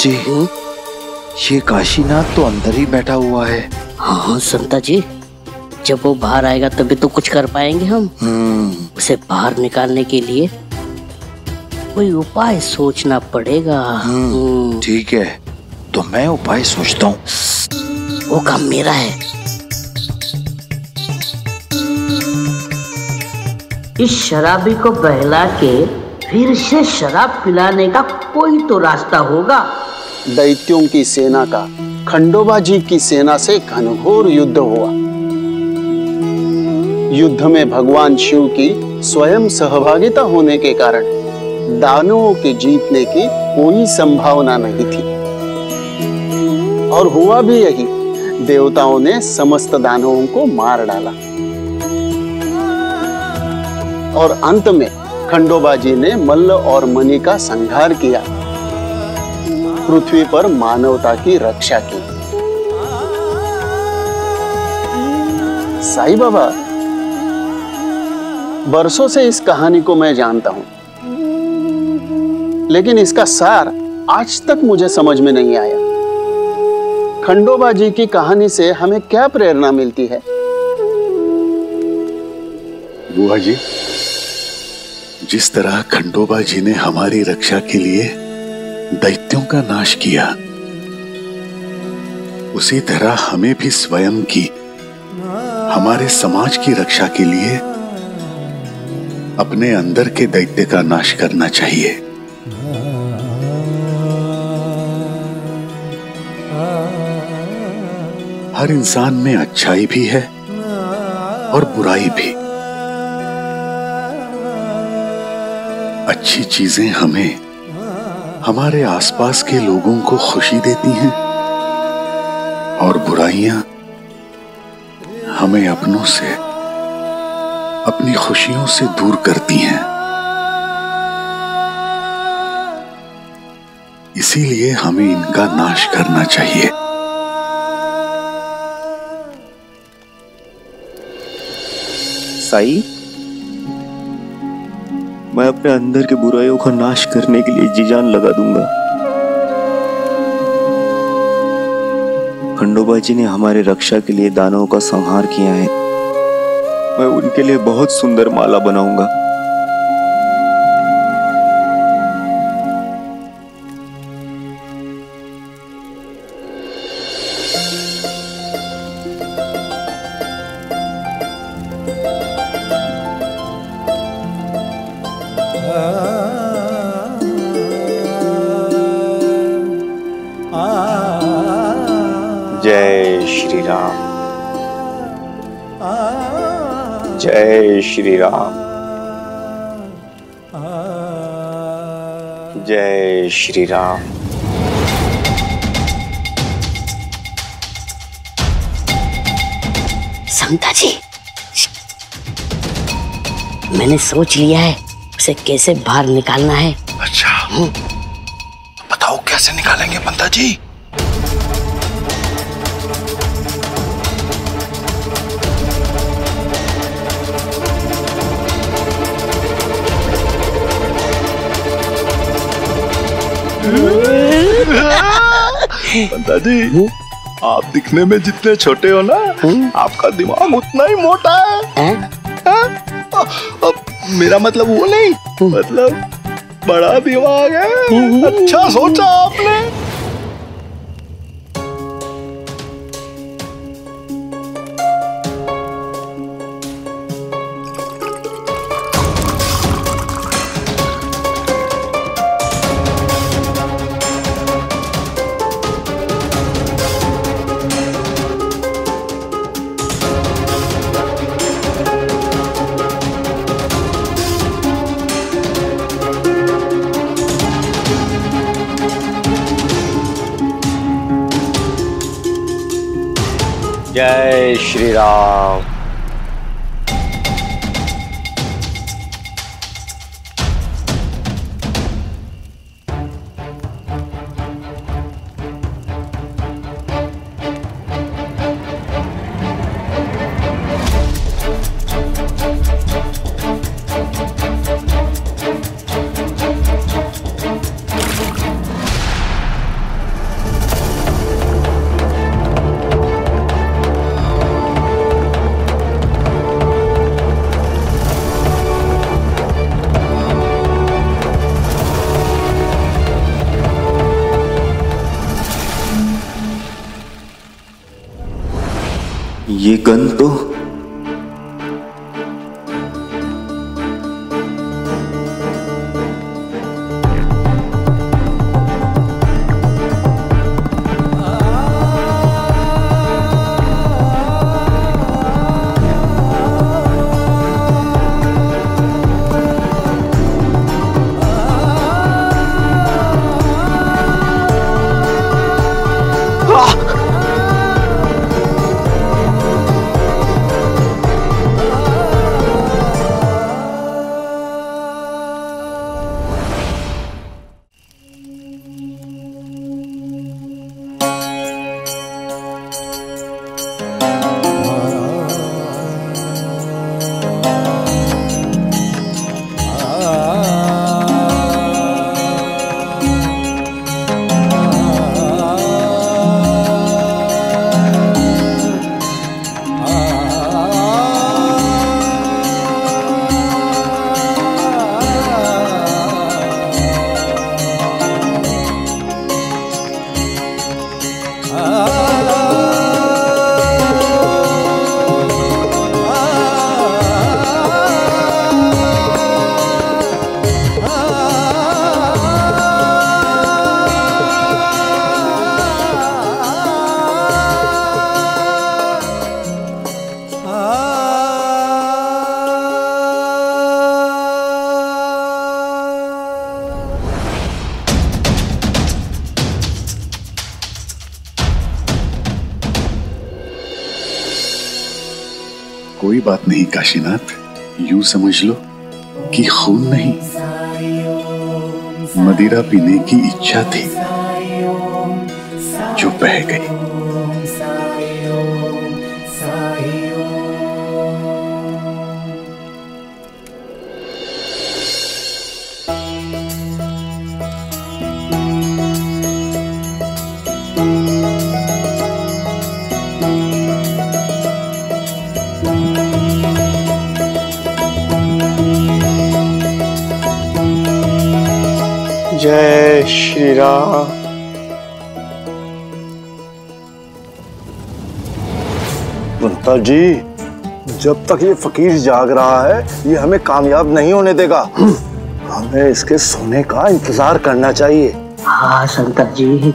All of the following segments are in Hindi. जी, ये काशीनाथ तो अंदर ही बैठा हुआ है। हाँ संता जी, जब वो बाहर आएगा तभी तो कुछ कर पाएंगे हम। उसे बाहर निकालने के लिए कोई उपाय सोचना पड़ेगा। ठीक है, तो मैं उपाय सोचता हूँ। वो काम मेरा है। इस शराबी को बहला के फिर से शराब पिलाने का कोई तो रास्ता होगा। दैत्यों की सेना का खंडोबा जी की सेना से घनघोर युद्ध हुआ। युद्ध में भगवान शिव की स्वयं सहभागिता होने के कारण दानवों के जीतने की कोई संभावना नहीं थी, और हुआ भी यही। देवताओं ने समस्त दानवों को मार डाला और अंत में खंडोबा जी ने मल्ल और मणि का संहार किया, पृथ्वी पर मानवता की रक्षा की। साईं बाबा, बरसों से इस कहानी को मैं जानता हूं, लेकिन इसका सार आज तक मुझे समझ में नहीं आया। खंडोबा जी की कहानी से हमें क्या प्रेरणा मिलती है? बुआ जी, जिस तरह खंडोबा जी ने हमारी रक्षा के लिए दैत्यों का नाश किया, उसी तरह हमें भी स्वयं की, हमारे समाज की रक्षा के लिए अपने अंदर के दैत्य का नाश करना चाहिए। हर इंसान में अच्छाई भी है और बुराई भी। अच्छी चीजें हमें, हमारे आसपास के लोगों को खुशी देती हैं, और बुराइयां हमें अपनों से, अपनी खुशियों से दूर करती हैं। इसीलिए हमें इनका नाश करना चाहिए। साईं, मैं अपने अंदर के बुराइयों का नाश करने के लिए जी जान लगा दूंगा। खंडोबा जी ने हमारे रक्षा के लिए दानवों का संहार किया है। मैं उनके लिए बहुत सुंदर माला बनाऊंगा। जय श्री राम, जय श्री राम, जय श्री राम। संता जी, मैंने सोच लिया है उसे कैसे बाहर निकालना है। अच्छा, बताओ कैसे निकालेंगे पंता जी? पंता जी, आप दिखने में जितने छोटे हो ना, आपका दिमाग उतना ही मोटा है। मेरा मतलब वो नहीं, मतलब बड़ा दिमाग है। अच्छा सोचा आपने। जय श्री राम। ये गन तो कोई बात नहीं काशीनाथ, यूं समझ लो कि खून नहीं मदिरा पीने की इच्छा थी जो बह गई। जय श्री राम। बंता जी, जब तक ये फकीर जाग रहा है ये हमें कामयाब नहीं होने देगा। हमें इसके सोने का इंतजार करना चाहिए। हाँ संता जी।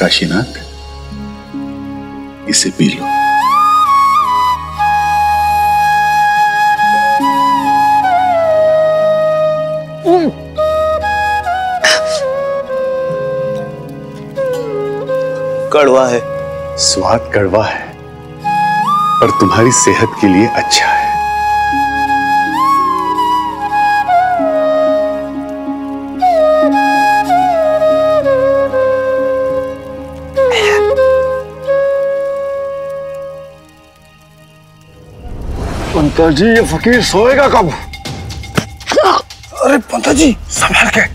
काशीनाथ, इसे पी लो। कड़वा है, स्वाद कड़वा है पर तुम्हारी सेहत के लिए अच्छा है। पंता जी, ये फकीर सोएगा कब? अरे पंता जी, संभाल के।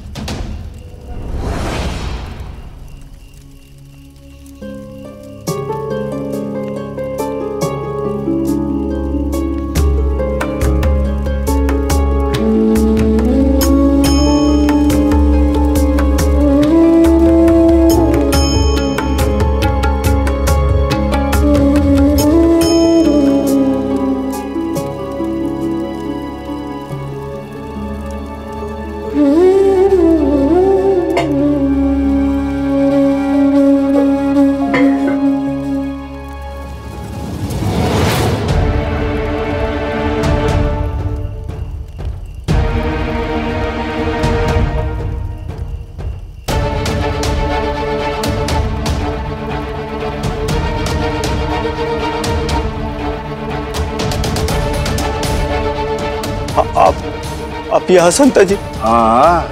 आप यहाँ संता जी? हाँ,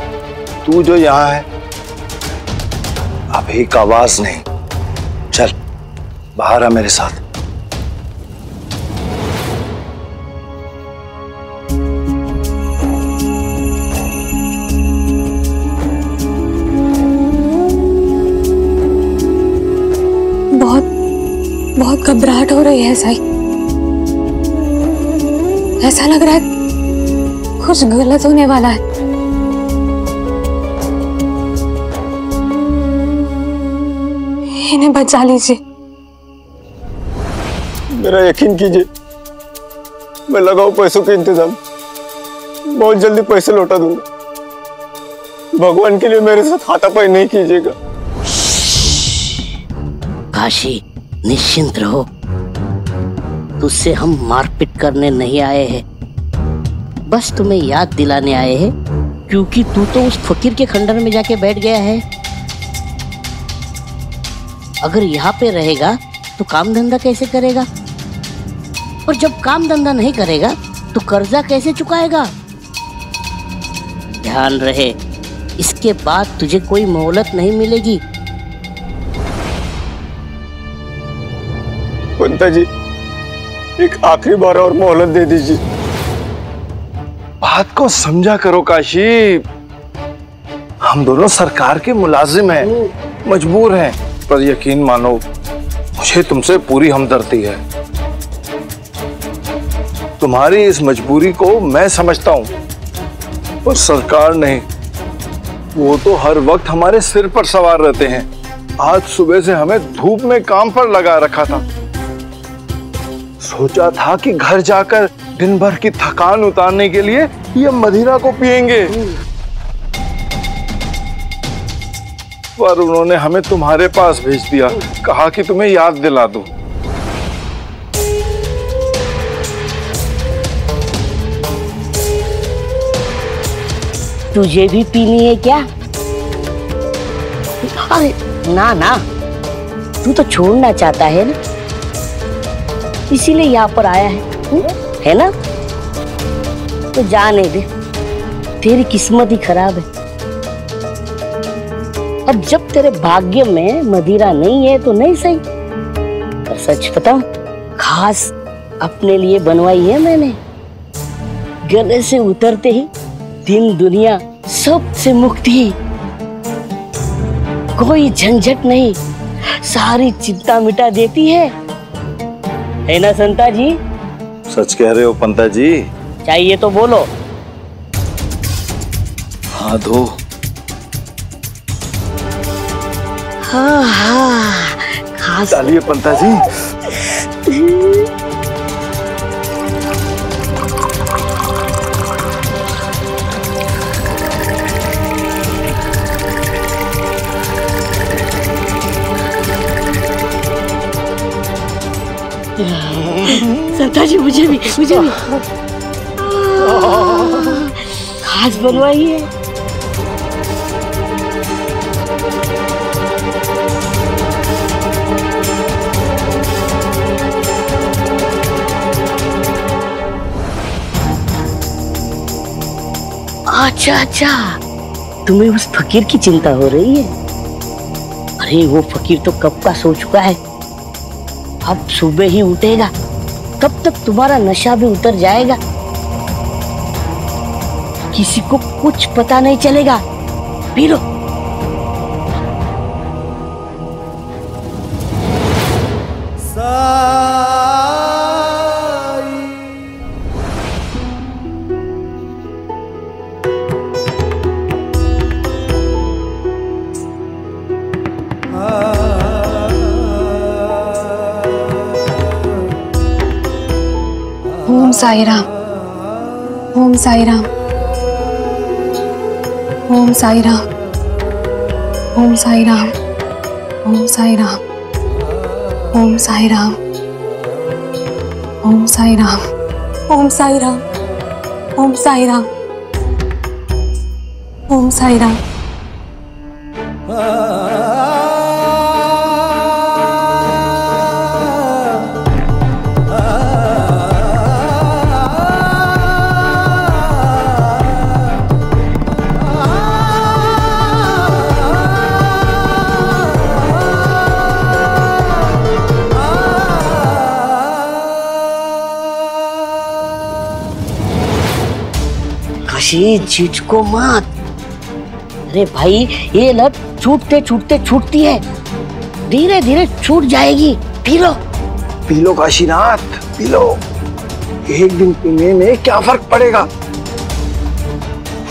तू जो यहाँ है आप भीख आवाज नहीं। चल बाहर आ मेरे साथ। बहुत घबराहट हो रही है साईं, ऐसा लग रहा है कुछ गलत होने वाला है। इन्हें बचा लीजिए। मेरा यकीन कीजिए, मैं लगाऊं पैसों के इंतजाम, बहुत जल्दी पैसे लौटा दूंगा। भगवान के लिए मेरे साथ हाथापाई नहीं कीजिएगा। काशी निश्चिंत रहो, तुझसे हम मारपीट करने नहीं आए हैं, बस तुम्हें याद दिलाने आए हैं, क्योंकि तू तो उस फकीर के खंडर में जाके बैठ गया है। अगर यहाँ पे रहेगा तो काम धंधा कैसे करेगा, और जब काम धंधा नहीं करेगा तो कर्जा कैसे चुकाएगा। ध्यान रहे, इसके बाद तुझे कोई मोहलत नहीं मिलेगी। पंता जी, एक आखिरी बार और मोहलत दे दीजिए। बात को समझा करो काशी, हम दोनों सरकार के मुलाजिम हैं, मजबूर हैं, पर यकीन मानो मुझे तुमसे पूरी हमदर्दी है। तुम्हारी इस मजबूरी को मैं समझता हूँ, पर सरकार नहीं, वो तो हर वक्त हमारे सिर पर सवार रहते हैं। आज सुबह से हमें धूप में काम पर लगा रखा था, सोचा था कि घर जाकर दिन भर की थकान उतारने के लिए ये मदिरा को पिएंगे, पर उन्होंने हमें तुम्हारे पास भेज दिया, कहा कि तुम्हें याद दिला दूं। तुझे भी पीनी है क्या? अरे ना ना, तू तो छोड़ना चाहता है ना, इसीलिए यहाँ पर आया है ना? तो जाने दे, तेरी किस्मत ही खराब है। अब जब तेरे भाग्य में मदिरा नहीं है तो नहीं सही, पर सच बताऊं, खास अपने लिए बनवाई है मैंने। गले से उतरते ही दिन दुनिया सबसे मुक्ति, कोई झंझट नहीं, सारी चिंता मिटा देती है ना संता जी? सच कह रहे हो पंता जी। चाहिए तो बोलो। हाँ दो। हाँ हाँ, डालिए पंता जी। संता जी मुझे भी खास बनवाई है। अच्छा, तुम्हें उस फकीर की चिंता हो रही है। अरे वो फकीर तो कब का सो चुका है, अब सुबह ही उठेगा, तब तक तुम्हारा नशा भी उतर जाएगा, किसी को कुछ पता नहीं चलेगा। पी लो। ओम साई राम। जी झिझको मत। अरे भाई ये लत छूटते छूटते छूटती है, धीरे धीरे छूट जाएगी। पी लो काशीनाथ, पी लो। एक दिन पीने में क्या फर्क पड़ेगा।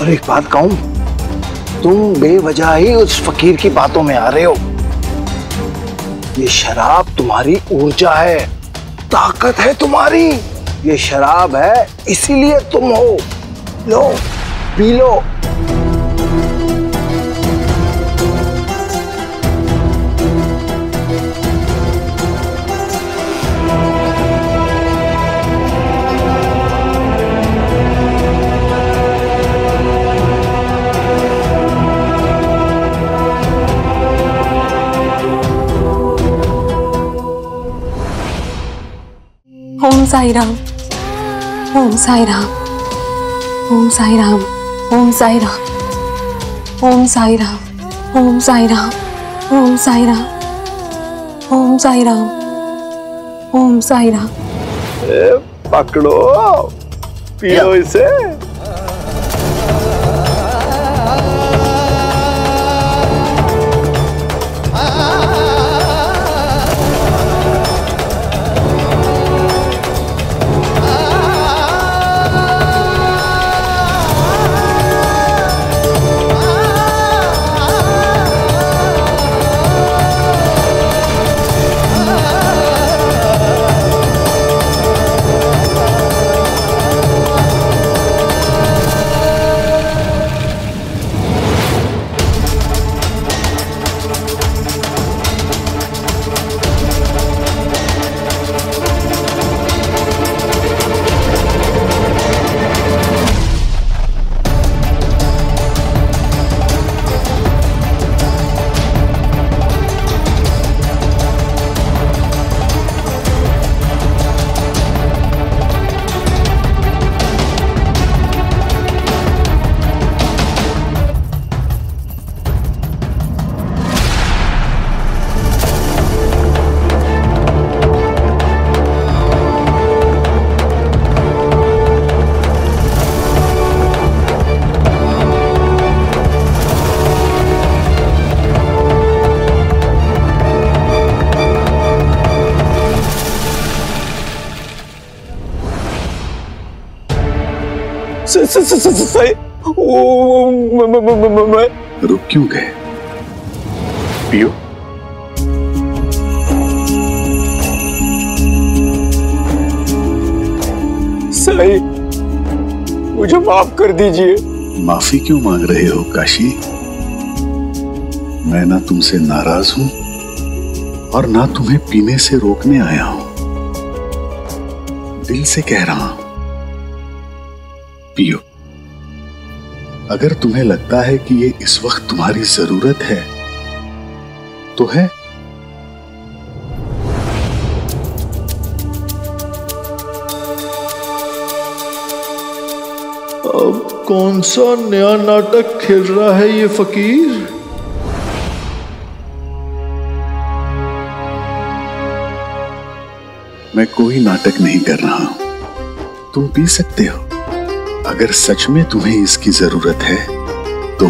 और एक बात कहूं, तुम बेवजह ही उस फकीर की बातों में आ रहे हो। ये शराब तुम्हारी ऊर्जा है, ताकत है तुम्हारी। ये शराब है इसीलिए तुम हो। लो, पी लो। ओम साईं राम, ओम साईं राम, ओम साईं राम, ओम साईं राम, ओम साईं राम, ओम साईं राम, ओम साईं राम, ओम साईं राम, ओम साईं राम। पकड़ो, पियो इसे। रुक क्यों गए? पियो। साईं, मुझे माफ कर दीजिए। माफी क्यों मांग रहे हो काशी? मैं ना तुमसे नाराज हूं और ना तुम्हें पीने से रोकने आया हूं। दिल से कह रहा हूं, पियो। अगर तुम्हें लगता है कि ये इस वक्त तुम्हारी जरूरत है तो है। अब कौन सा नया नाटक खेल रहा है ये फकीर? मैं कोई नाटक नहीं कर रहा हूं, तुम पी सकते हो। अगर सच में तुम्हें इसकी जरूरत है तो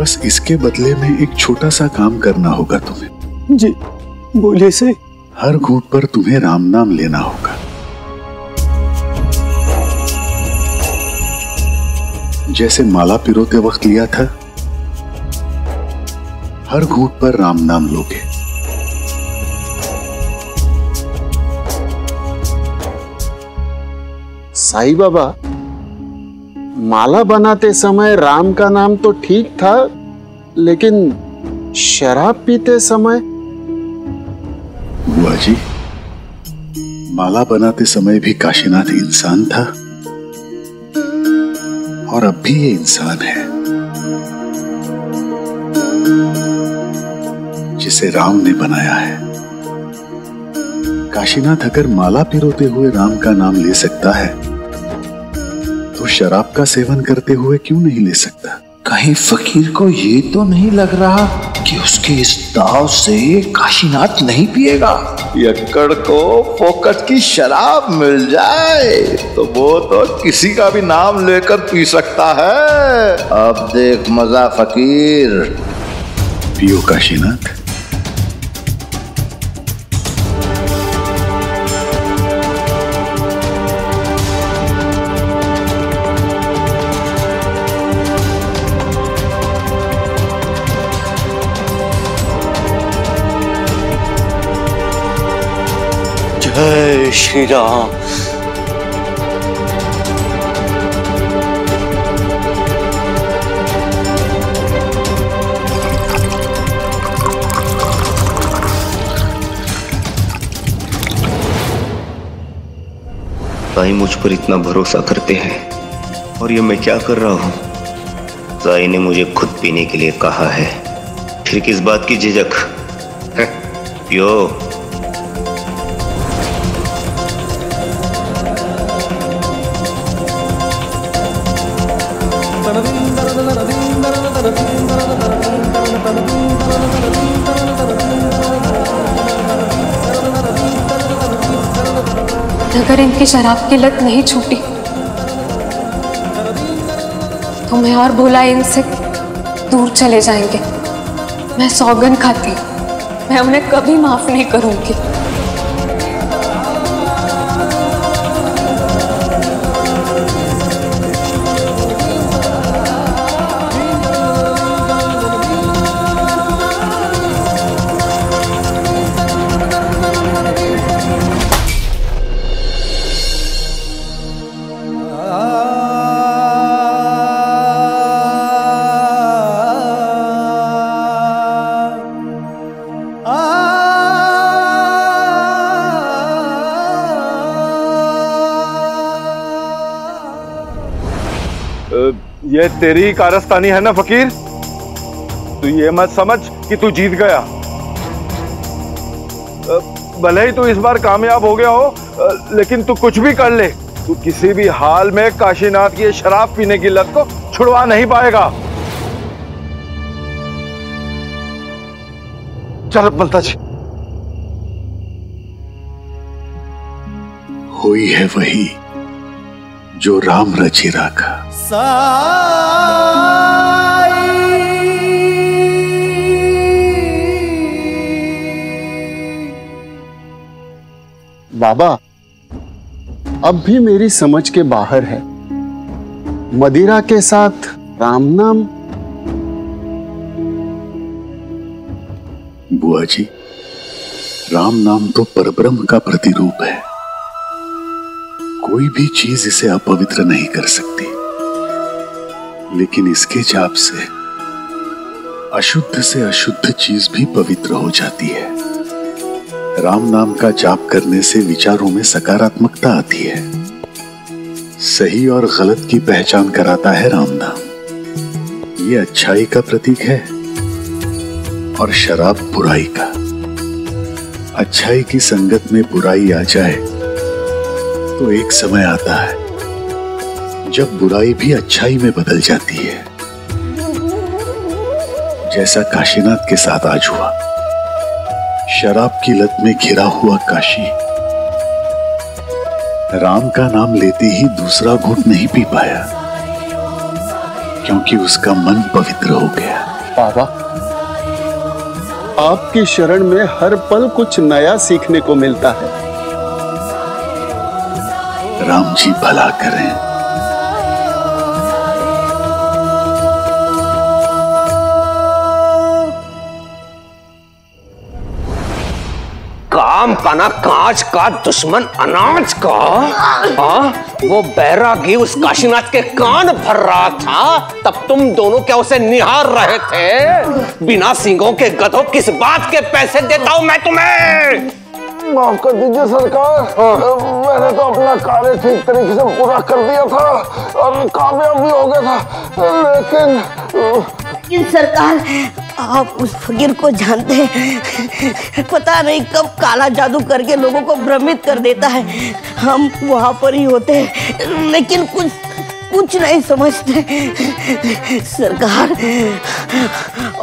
बस इसके बदले में एक छोटा सा काम करना होगा तुम्हें। जी बोले से। हर घूंट पर तुम्हें राम नाम लेना होगा। जैसे माला पिरोते वक्त लिया था, हर घूंट पर राम नाम लोगे। साईं बाबा, माला बनाते समय राम का नाम तो ठीक था, लेकिन शराब पीते समय? बुआ जी, माला बनाते समय भी काशीनाथ इंसान था और अब भी ये इंसान है जिसे राम ने बनाया है। काशीनाथ अगर माला पिरोते हुए राम का नाम ले सकता है तो शराब का सेवन करते हुए क्यों नहीं ले सकता? कहीं फकीर को ये तो नहीं लग रहा कि उसके इस दाव से काशीनाथ नहीं पिएगा। यक्कड़ को फोकट की शराब मिल जाए तो वो तो किसी का भी नाम लेकर पी सकता है। अब देख मजा फकीर। पियो काशीनाथ। जय श्री राम। साईं मुझ पर इतना भरोसा करते हैं और ये मैं क्या कर रहा हूँ। साईं ने मुझे खुद पीने के लिए कहा है, फिर किस बात की झिझक। पियो। अगर इनकी शराब की लत नहीं छूटी तो मैं और भोला इनसे दूर चले जाएंगे। मैं सौगंध खाती हूँ, मैं उन्हें कभी माफ नहीं करूँगी। ये तेरी कारस्तानी है ना फकीर। तू ये मत समझ कि तू जीत गया। भले ही तू इस बार कामयाब हो गया हो, लेकिन तू कुछ भी कर ले, तू किसी भी हाल में काशीनाथ की शराब पीने की लत को छुड़वा नहीं पाएगा। चल बलता जी। हुई है वही जो राम रची राखा। बाबा अब भी मेरी समझ के बाहर है। मदिरा के साथ राम नाम। बुआ जी, राम नाम तो परब्रह्म का प्रतिरूप है, कोई भी चीज इसे अपवित्र नहीं कर सकती। लेकिन इसके जाप से अशुद्ध चीज भी पवित्र हो जाती है। राम नाम का जाप करने से विचारों में सकारात्मकता आती है। सही और गलत की पहचान कराता है राम नाम। ये अच्छाई का प्रतीक है और शराब बुराई का। अच्छाई की संगत में बुराई आ जाए तो एक समय आता है जब बुराई भी अच्छाई में बदल जाती है, जैसा काशीनाथ के साथ आज हुआ। शराब की लत में घिरा हुआ काशी राम का नाम लेते ही दूसरा घूंट नहीं पी पाया, क्योंकि उसका मन पवित्र हो गया। बाबा, आपकी शरण में हर पल कुछ नया सीखने को मिलता है। राम जी भला करें। काम का ना कांच का, दुश्मन अनाज का। वो बैरागी उस काशीनाथ के कान भर रहा था, तब तुम दोनों क्या उसे निहार रहे थे। बिना सींगों के गधों, किस बात के पैसे देता हूं मैं तुम्हें। माफ कर दीजिए सरकार, मैंने तो अपना कार्य ठीक तरीके से पूरा कर दिया था और कामयाब भी हो गया था, लेकिन सरकार आप उस फकीर को जानते हैं। पता नहीं कब काला जादू करके लोगों को भ्रमित कर देता है। हम वहाँ पर ही होते हैं लेकिन कुछ नहीं समझते। सरकार,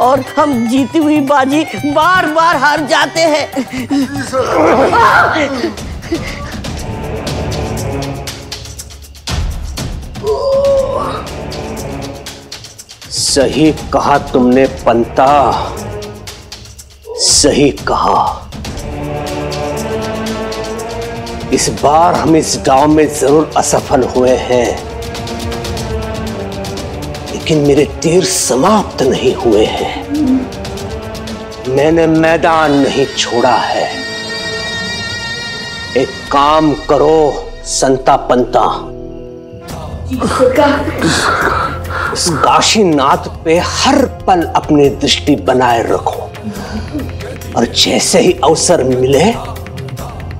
और हम जीती हुई बाजी बार बार हार जाते हैं। सही कहा तुमने पंता, सही कहा। इस बार हम इस गांव में जरूर असफल हुए हैं, लेकिन मेरे तीर समाप्त नहीं हुए हैं। मैंने मैदान नहीं छोड़ा है। एक काम करो संता पंता, इस काशीनाथ पे हर पल अपनी दृष्टि बनाए रखो और जैसे ही अवसर मिले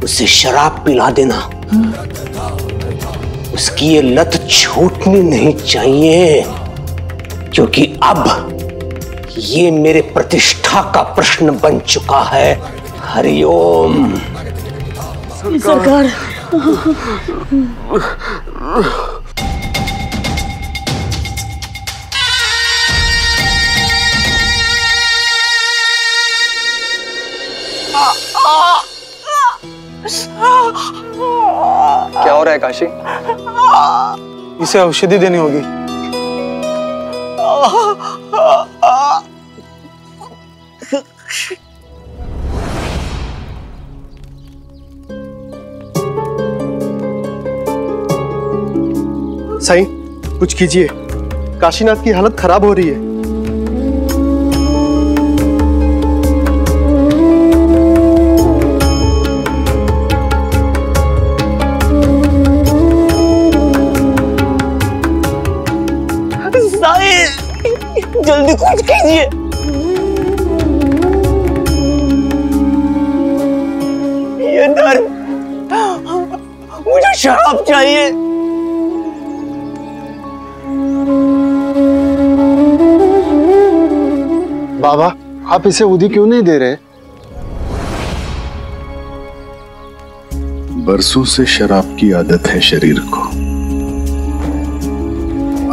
उसे शराब पिला देना। उसकी ये लत छूटनी नहीं चाहिए, क्योंकि अब ये मेरे प्रतिष्ठा का प्रश्न बन चुका है। हरिओम। सरकार, क्या हो रहा है काशी? इसे औषधि देनी होगी। साईं, कुछ कीजिए, काशीनाथ की हालत खराब हो रही है। जल्दी कुछ कीजिए। ये दर्द, मुझे शराब चाहिए। बाबा, आप इसे उदी क्यों नहीं दे रहे? बरसों से शराब की आदत है शरीर को।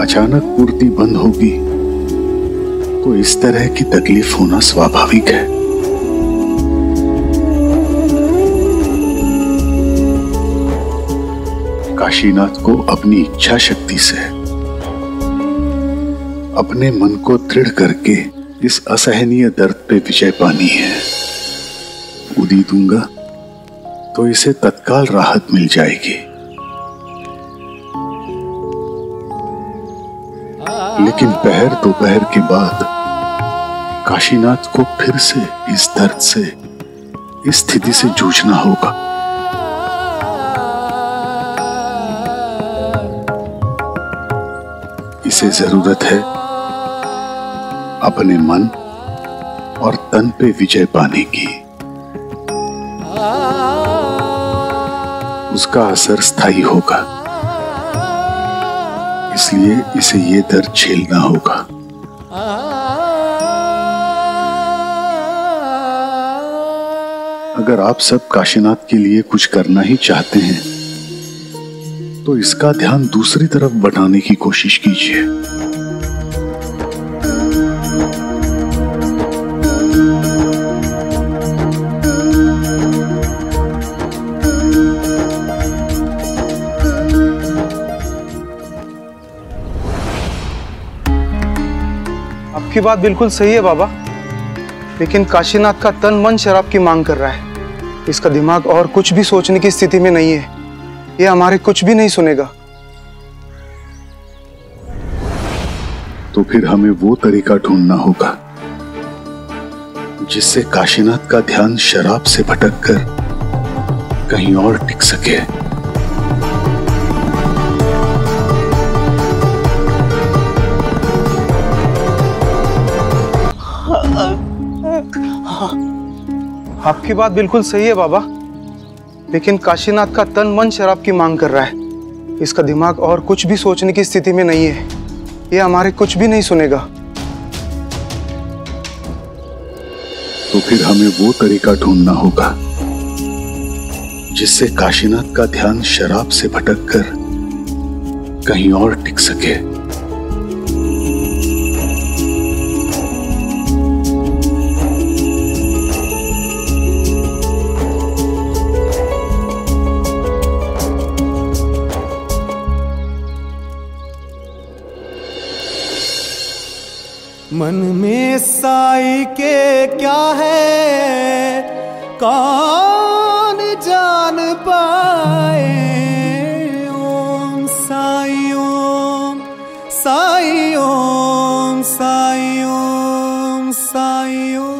अचानक पूर्ति बंद होगी तो इस तरह की तकलीफ होना स्वाभाविक है। काशीनाथ को अपनी इच्छा शक्ति से अपने मन को दृढ़ करके इस असहनीय दर्द पे विजय पानी है। उदी दूंगा तो इसे तत्काल राहत मिल जाएगी, लेकिन पहर दोपहर के बाद काशीनाथ को फिर से इस दर्द से, इस स्थिति से जूझना होगा। इसे जरूरत है अपने मन और तन पे विजय पाने की। उसका असर स्थायी होगा, इसलिए इसे ये दर्द झेलना होगा। अगर आप सब काशीनाथ के लिए कुछ करना ही चाहते हैं तो इसका ध्यान दूसरी तरफ बढ़ाने की कोशिश कीजिए। की बात बिल्कुल सही है बाबा, लेकिन काशीनाथ का तन मन शराब की मांग कर रहा है। इसका दिमाग और कुछ भी सोचने की स्थिति में नहीं है। ये हमारे कुछ भी नहीं सुनेगा। तो फिर हमें वो तरीका ढूंढना होगा जिससे काशीनाथ का ध्यान शराब से भटक कर कहीं और टिक सके। आपकी बात बिल्कुल सही है बाबा, लेकिन काशीनाथ का तन मन शराब की मांग कर रहा है। इसका दिमाग और कुछ भी सोचने की स्थिति में नहीं है। ये हमारे कुछ भी नहीं सुनेगा। तो फिर हमें वो तरीका ढूंढना होगा जिससे काशीनाथ का ध्यान शराब से भटक कर कहीं और टिक सके। मन में साई के क्या है कौन जान पाए। ओम साई ओम साई ओम साई ओम साई ओम।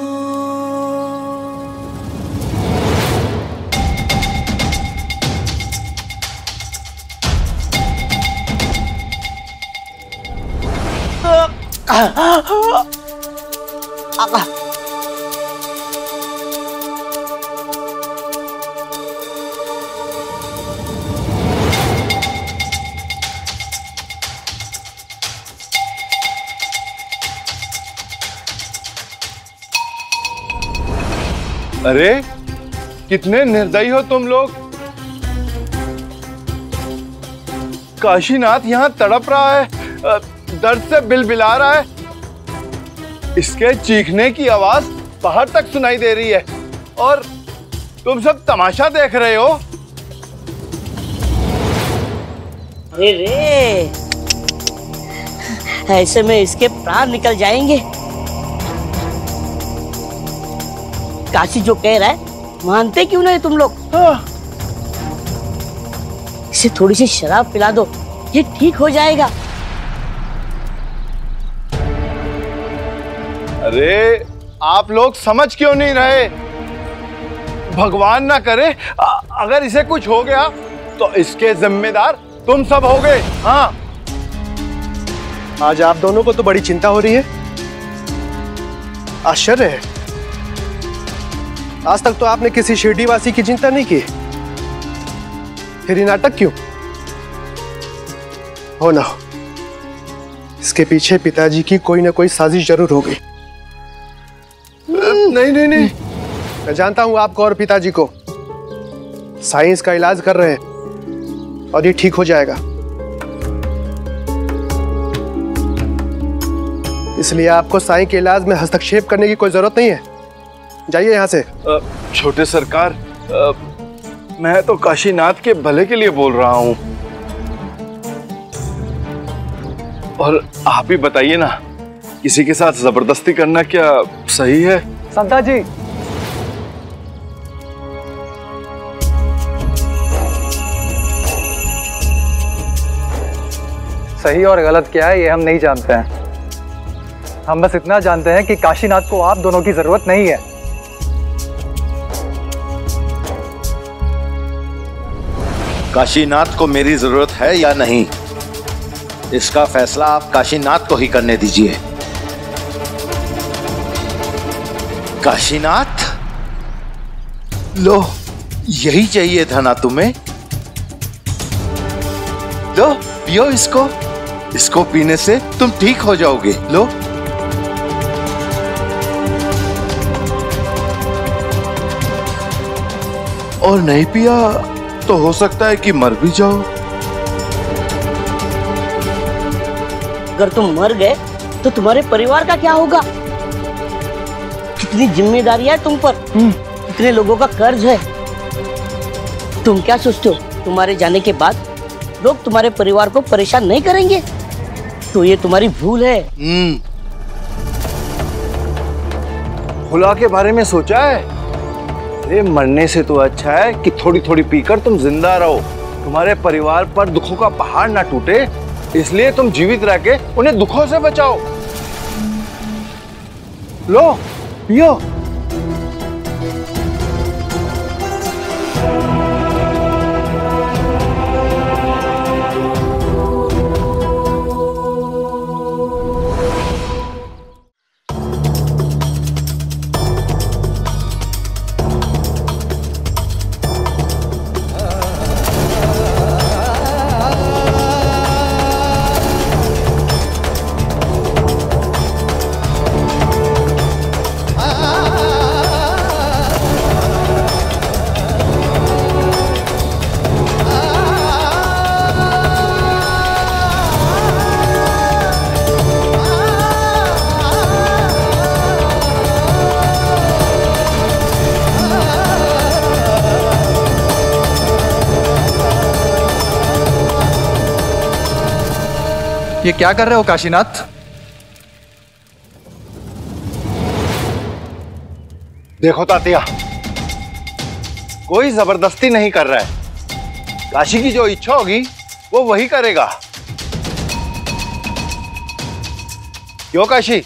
अरे कितने निर्दयी हो तुम लोग। काशीनाथ यहाँ तड़प रहा है, दर्द से बिलबिला रहा है, इसके चीखने की आवाज बाहर तक सुनाई दे रही है और तुम सब तमाशा देख रहे हो। अरे रे, ऐसे में इसके प्राण निकल जाएंगे। काशी जो कह रहा है मानते क्यों नहीं तुम लोग। इसे थोड़ी सी शराब पिला दो, ये ठीक हो जाएगा। अरे आप लोग समझ क्यों नहीं रहे। भगवान ना करे अगर इसे कुछ हो गया तो इसके जिम्मेदार तुम सब हो गए। हाँ, आज आप दोनों को तो बड़ी चिंता हो रही है। आश्चर्य है, आज तक तो आपने किसी शिरडी वासी की चिंता नहीं की, फिर नाटक क्यों। हो ना हो, इसके पीछे पिताजी की कोई ना कोई साजिश जरूर होगी। नहीं नहीं नहीं, मैं जानता हूं आपको और पिताजी को। साइंस का इलाज कर रहे हैं और ये ठीक हो जाएगा, इसलिए आपको साइंस के इलाज में हस्तक्षेप करने की कोई जरूरत नहीं है। जाइए यहाँ से। छोटे सरकार, मैं तो काशीनाथ के भले के लिए बोल रहा हूँ, और आप ही बताइए ना, किसी के साथ जबरदस्ती करना क्या सही है। संता जी, सही और गलत क्या है ये हम नहीं जानते हैं। हम बस इतना जानते हैं कि काशीनाथ को आप दोनों की जरूरत नहीं है। काशीनाथ को मेरी जरूरत है या नहीं, इसका फैसला आप काशीनाथ को ही करने दीजिए। काशीनाथ, लो यही चाहिए था ना तुम्हें, लो पियो इसको, इसको पीने से तुम ठीक हो जाओगे। लो और नहीं पिया तो हो सकता है कि मर भी जाओ। अगर तुम मर गए तो तुम्हारे परिवार का क्या होगा। कितनी जिम्मेदारियां है तुम पर, कितने लोगों का कर्ज है। तुम क्या सोचते हो तुम्हारे जाने के बाद लोग तुम्हारे परिवार को परेशान नहीं करेंगे, तो ये तुम्हारी भूल है। भुला के बारे में सोचा है। अरे मरने से तो अच्छा है कि थोड़ी थोड़ी पीकर तुम जिंदा रहो, तुम्हारे परिवार पर दुखों का पहाड़ ना टूटे, इसलिए तुम जीवित रह के उन्हें दुखों से बचाओ। लो पियो। ये क्या कर रहे हो काशीनाथ। देखो तातिया, कोई जबरदस्ती नहीं कर रहा है। काशी की जो इच्छा होगी वो वही करेगा। क्यों काशी?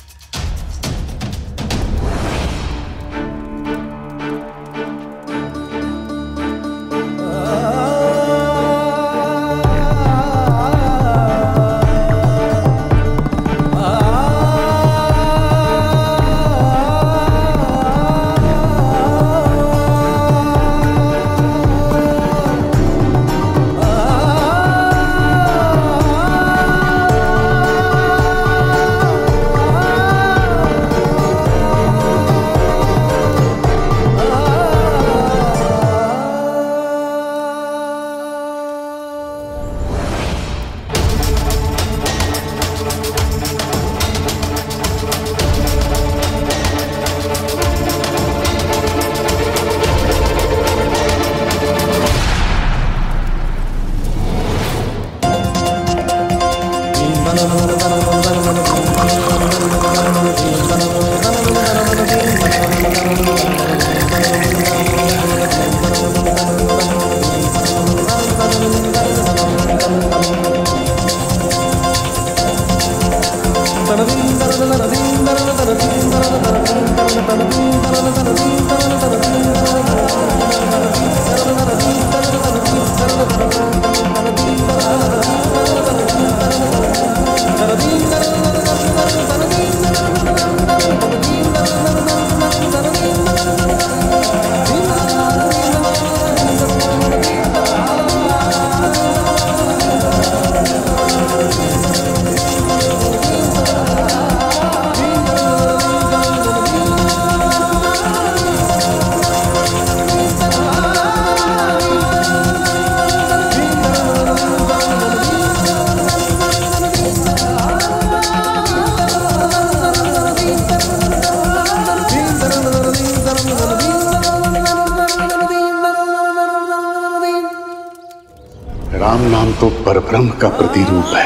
तो परब्रह्म का प्रतिरूप है,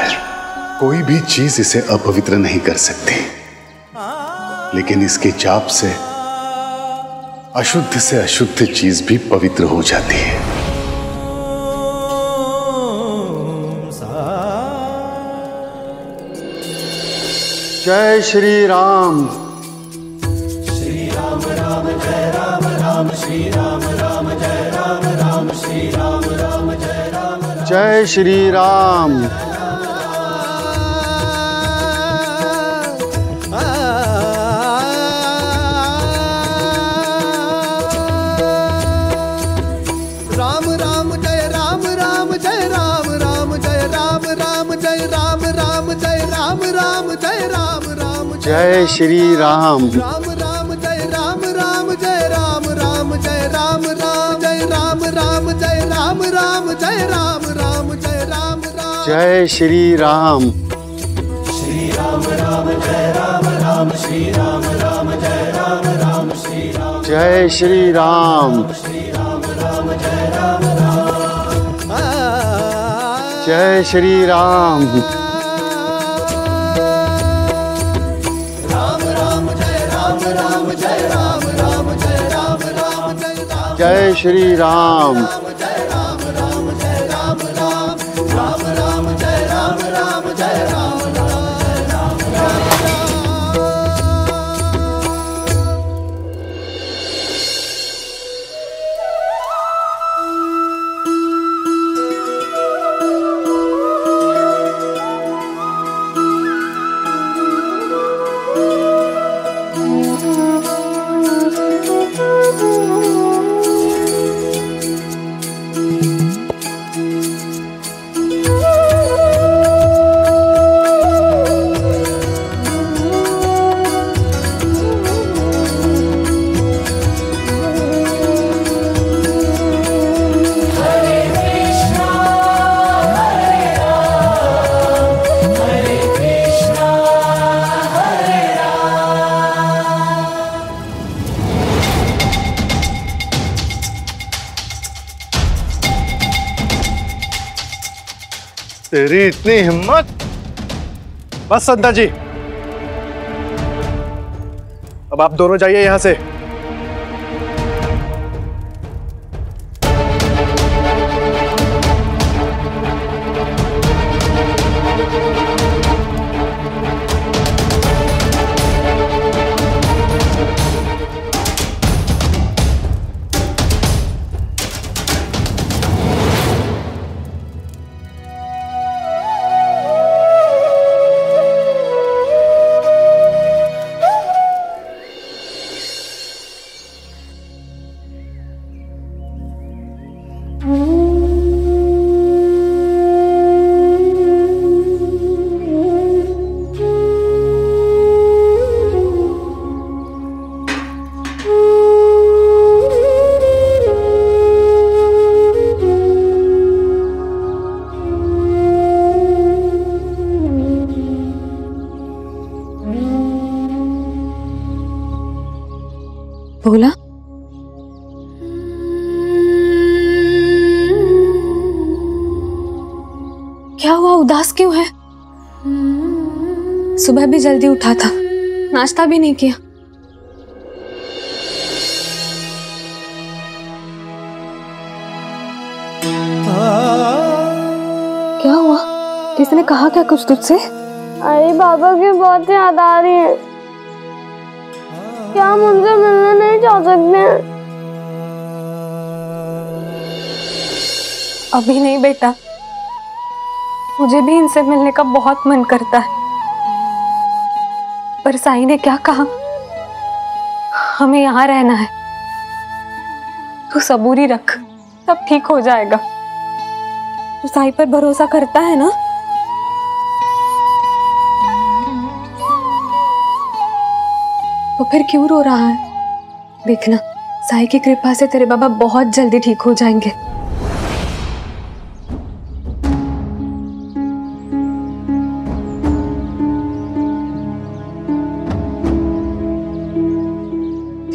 कोई भी चीज इसे अपवित्र नहीं कर सकती। लेकिन इसके जाप से अशुद्ध अशुद्ध चीज भी पवित्र हो जाती है। जय श्री राम। श्री राम राम जय राम राम श्री राम राम जय राम राम श्री राम राम जय राम। जय श्री राम। राम राम जय राम राम जय राम राम जय राम राम जय राम राम जय राम राम जय राम राम जय श्री राम। राम राम जय राम राम जय राम राम जय राम राम जय राम राम जय राम राम जय राम। जय श्री राम। श्री राम राम जय राम राम श्री राम राम जय राम राम श्री राम। जय श्री राम। श्री राम राम जय राम राम जय श्री राम। राम राम जय राम राम जय राम राम जय राम राम जय राम। जय श्री राम। तेरी इतनी हिम्मत! बस संता जी, अब आप दोनों जाइए यहां से। उदास क्यों है? सुबह भी जल्दी उठा था, नाश्ता भी नहीं किया। क्या हुआ? किसने कहा क्या कुछ तुझसे? अरे बाबा की बहुत याद आ रही है। क्या मुझसे मिलना नहीं चाह सकते? अभी नहीं बेटा, मुझे भी इनसे मिलने का बहुत मन करता है। पर साईं ने क्या कहा, हमें यहाँ रहना है। तू सबूरी रख, सब ठीक हो जाएगा। तू साईं पर भरोसा करता है ना? तो फिर क्यों रो रहा है? देखना, साईं की कृपा से तेरे बाबा बहुत जल्दी ठीक हो जाएंगे।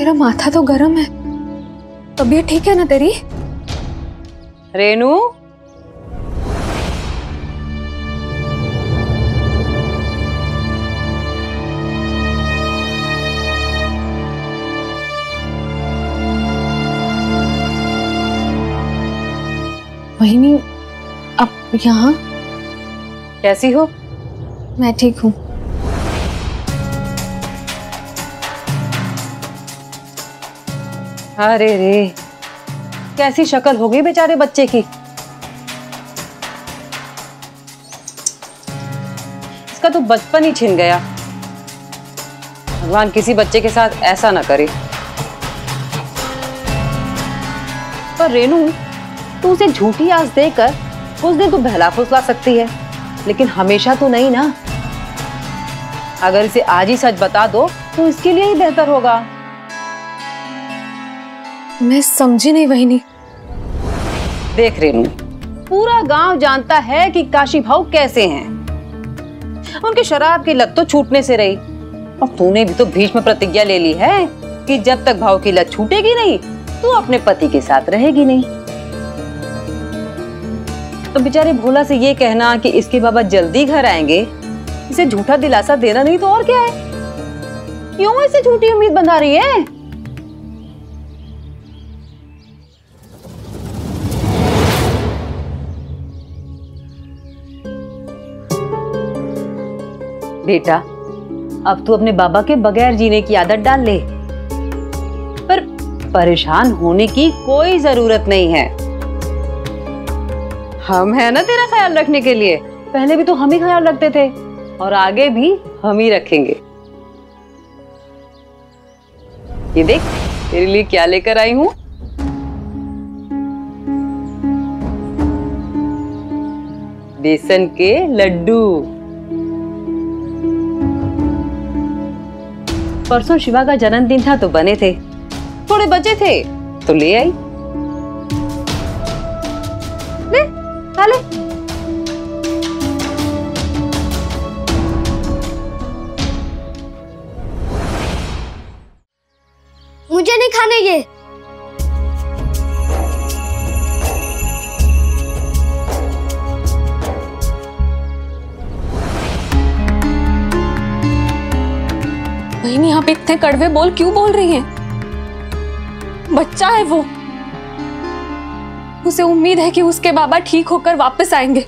तेरा माथा तो गरम है, तबीयत ठीक है ना तेरी? रेनू, वहीं अब यहाँ कैसी हो? मैं ठीक हूँ। अरे रे, कैसी शक्ल हो गई बेचारे बच्चे की। इसका तो बचपन ही छिन गया। भगवान किसी बच्चे के साथ ऐसा ना करे। पर रेनू, तू उसे झूठी आस देकर कुछ दिन तो बहला फुसला सकती है, लेकिन हमेशा तो नहीं ना। अगर इसे आज ही सच बता दो तो इसके लिए ही बेहतर होगा। मैं समझी नहीं वही। नहीं देख रेनू, पूरा गांव जानता है कि काशी भाऊ कैसे हैं। उनके शराब की लत तो छूटने से रही, और तूने भी तो भीष्म प्रतिज्ञा ले ली है कि जब तक भाऊ की लत छूटेगी नहीं तू अपने पति के साथ रहेगी नहीं। तो बेचारे भोला से ये कहना कि इसके बाबा जल्दी घर आएंगे, इसे झूठा दिलासा देना नहीं तो और क्या है। क्यों इसे झूठी उम्मीद बंधा रही है? बेटा, अब तू अपने बाबा के बगैर जीने की आदत डाल ले, पर परेशान होने की कोई जरूरत नहीं है। हम है ना तेरा ख्याल रखने के लिए। पहले भी तो हम ही ख्याल रखते थे और आगे भी हम ही रखेंगे। ये देख, तेरे लिए क्या लेकर आई हूं। बेसन के लड्डू। परसों शिवा का जन्मदिन था तो बने थे, थोड़े बचे थे तो ले आई। मुझे नहीं खाने ये। बहनी, आप इतने कड़वे बोल क्यों बोल रही हैं? बच्चा है वो, उसे उम्मीद है कि उसके बाबा ठीक होकर वापस आएंगे।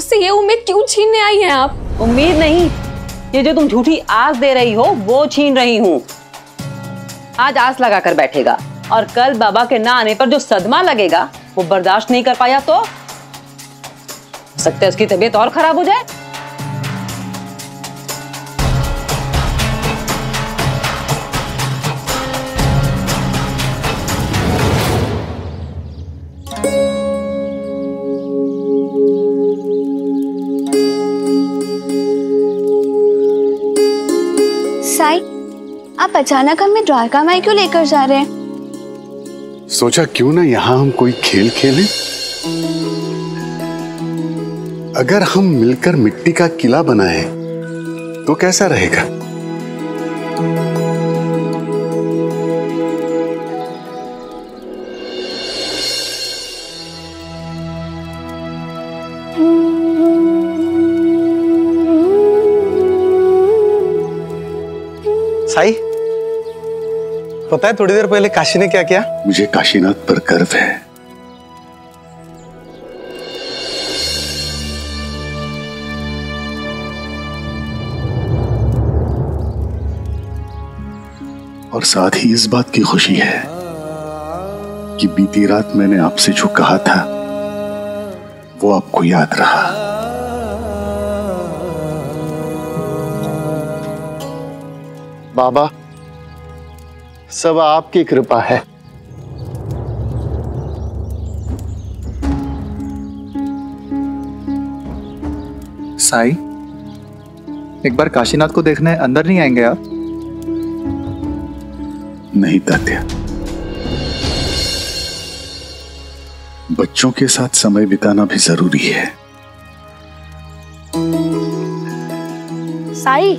उससे ये उम्मीद क्यों छीनने आई हैं आप? उम्मीद नहीं, ये जो तुम झूठी आस दे रही हो वो छीन रही हूँ। आज आस लगा कर बैठेगा और कल बाबा के ना आने पर जो सदमा लगेगा वो बर्दाश्त नहीं कर पाया तो हो सकता है उसकी तबीयत और खराब हो जाए। आप अचानक हमें द्वारका माई क्यों लेकर जा रहे हैं? सोचा क्यों ना यहाँ हम कोई खेल खेलें। अगर हम मिलकर मिट्टी का किला बनाएं तो कैसा रहेगा? साई, पता है थोड़ी देर पहले काशी ने क्या किया? मुझे काशीनाथ पर गर्व है। और साथ ही इस बात की खुशी है कि बीती रात मैंने आपसे जो कहा था वो आपको याद रहा। बाबा, सब आपकी कृपा है। साई, एक बार काशीनाथ को देखने अंदर नहीं आएंगे आप? नहीं तात्या, बच्चों के साथ समय बिताना भी जरूरी है। साई,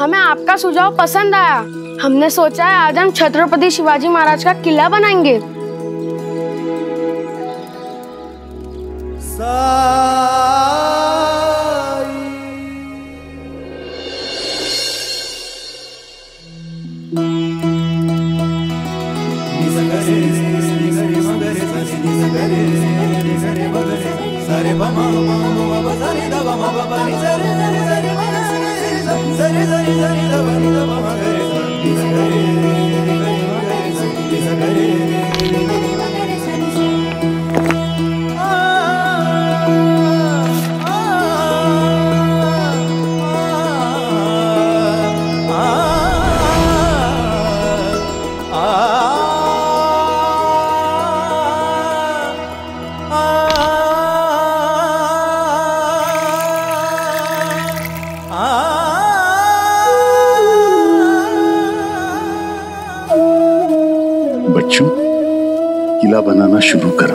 हमें आपका सुझाव पसंद आया। हमने सोचा है आज हम छत्रपति शिवाजी महाराज का किला बनाएंगे। किला बनाना शुरू करा।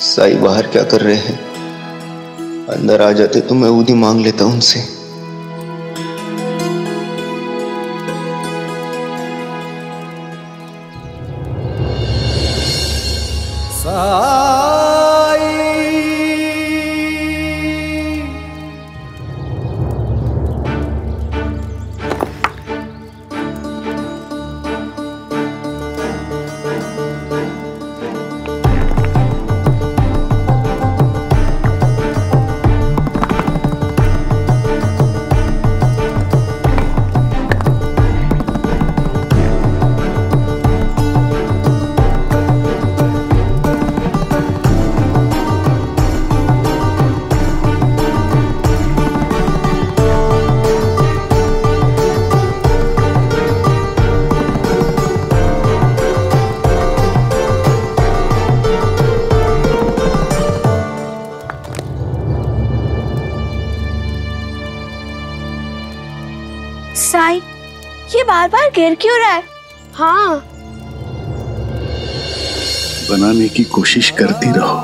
साई बाहर क्या कर रहे हैं? अंदर आ जाते तो मैं उदी मांग लेता उनसे। साई, ये बार बार गिर क्यों रहा है? हाँ, बनाने की कोशिश करती रहो।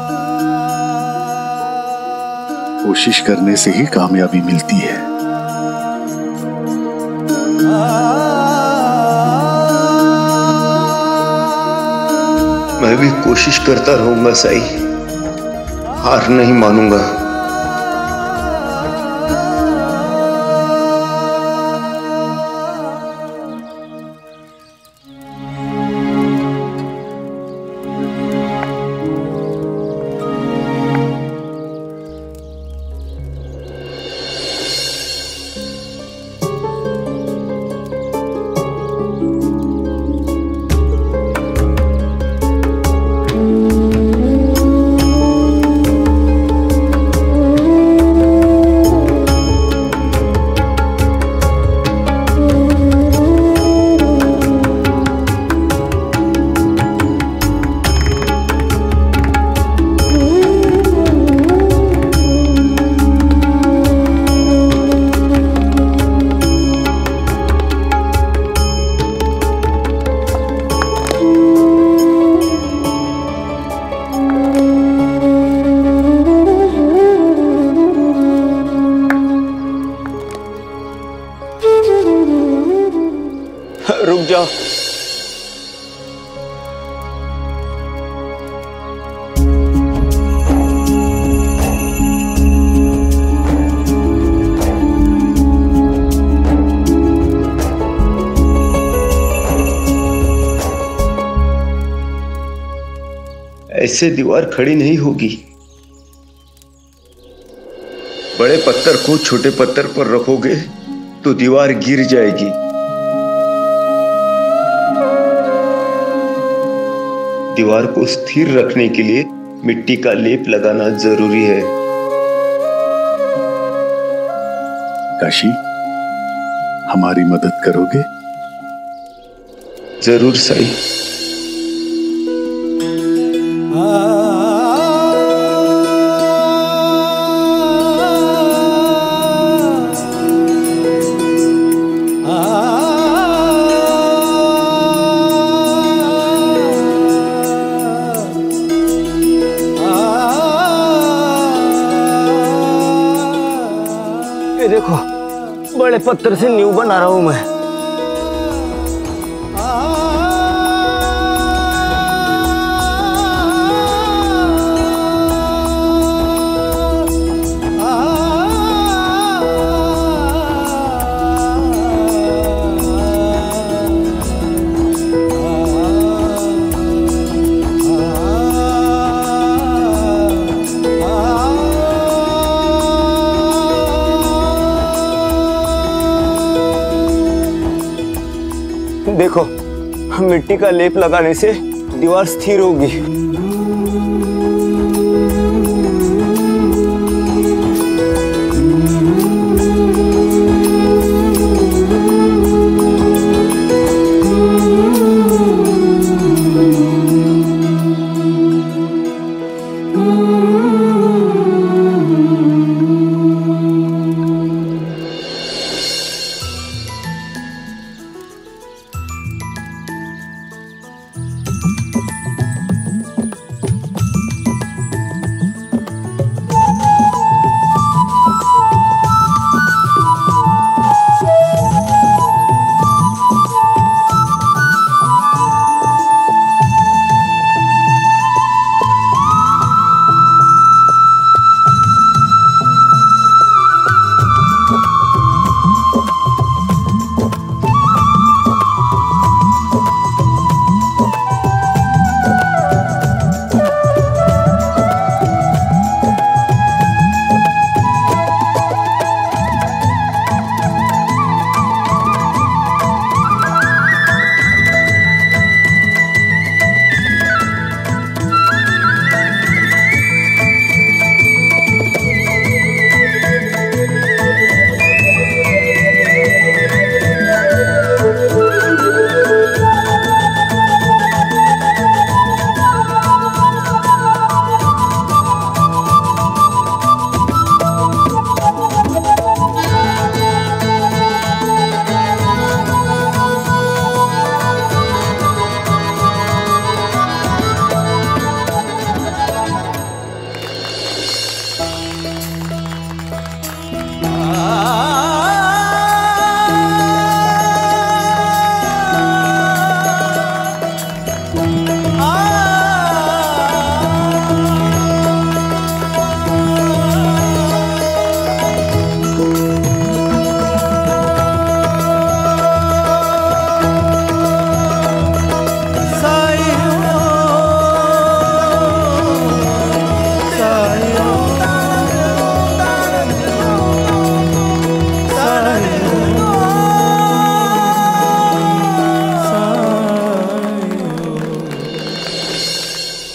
कोशिश करने से ही कामयाबी मिलती है। मैं भी कोशिश करता रहूंगा साई, हार नहीं मानूंगा। ऐसे दीवार खड़ी नहीं होगी। बड़े पत्थर को छोटे पत्थर पर रखोगे तो दीवार गिर जाएगी। दीवार को स्थिर रखने के लिए मिट्टी का लेप लगाना जरूरी है। काशी, हमारी मदद करोगे? जरूर साईं। देखो, बड़े पत्थर से नींव बना रहा हूं मैं। देखो, मिट्टी का लेप लगाने से दीवार स्थिर होगी।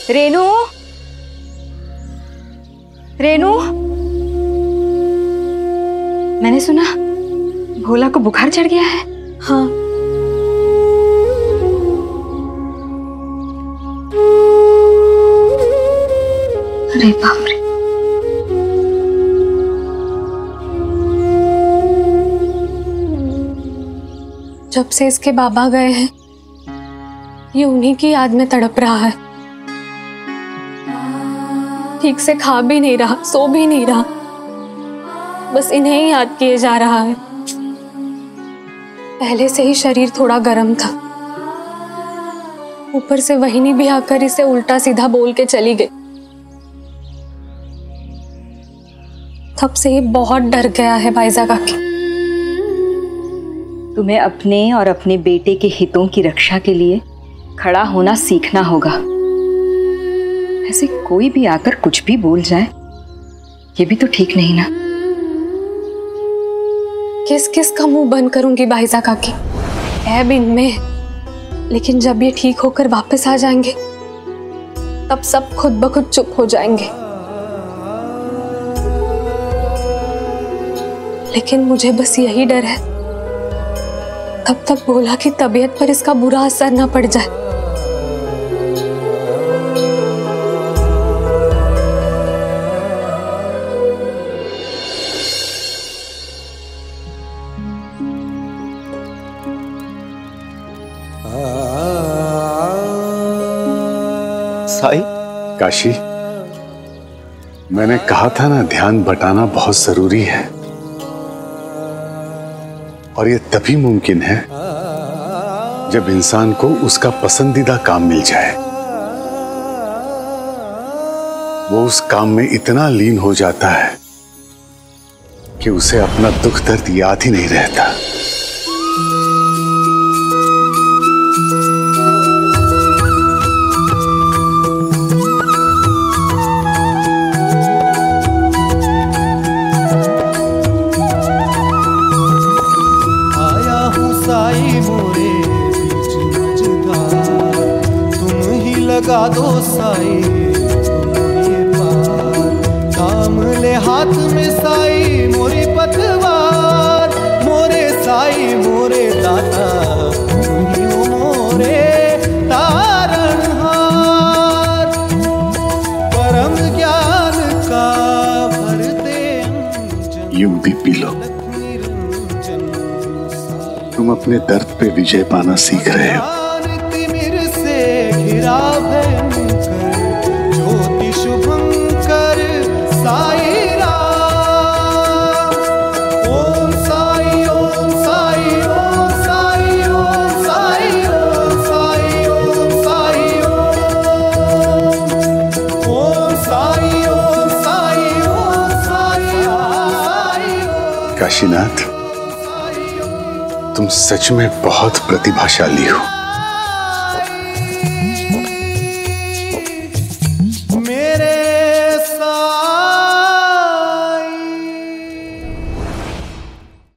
रेनू, रेनू, मैंने सुना भोला को बुखार चढ़ गया है। हाँ, अरे बाप रे, जब से इसके बाबा गए हैं ये उन्हीं की याद में तड़प रहा है। ठीक से खा भी नहीं रहा, सो भी नहीं रहा, बस इन्हें ही याद किए जा रहा है। पहले से ही शरीर थोड़ा गर्म था, ऊपर से वहिनी भी आकर इसे उल्टा सीधा बोल के चली गई। तब से ये बहुत डर गया है। भाईजा काकी, तुम्हें अपने और अपने बेटे के हितों की रक्षा के लिए खड़ा होना सीखना होगा। ऐसे कोई भी आकर कुछ भी बोल जाए, ये भी तो ठीक नहीं ना। किस किस का मुंह बंद करूंगी भाईजा काकी, ऐब इनमें। लेकिन जब ये ठीक होकर वापस आ जाएंगे तब सब खुद ब खुद चुप हो जाएंगे। लेकिन मुझे बस यही डर है, तब तक बोला कि तबीयत पर इसका बुरा असर ना पड़ जाए। साई काशी, मैंने कहा था ना, ध्यान बटाना बहुत जरूरी है, और ये तभी मुमकिन है जब इंसान को उसका पसंदीदा काम मिल जाए। वो उस काम में इतना लीन हो जाता है कि उसे अपना दुख दर्द याद ही नहीं रहता। दो साई ये पार, काम ले हाथ में साई मोरी पतवार, मोरे साई मोरे दाता मोरे तारणहार, परम ज्ञान का भरते युग भी पी लो। तुम अपने दर्द पे विजय पाना सीख रहे हो। काशीनाथ, तुम सच में बहुत प्रतिभाशाली हो।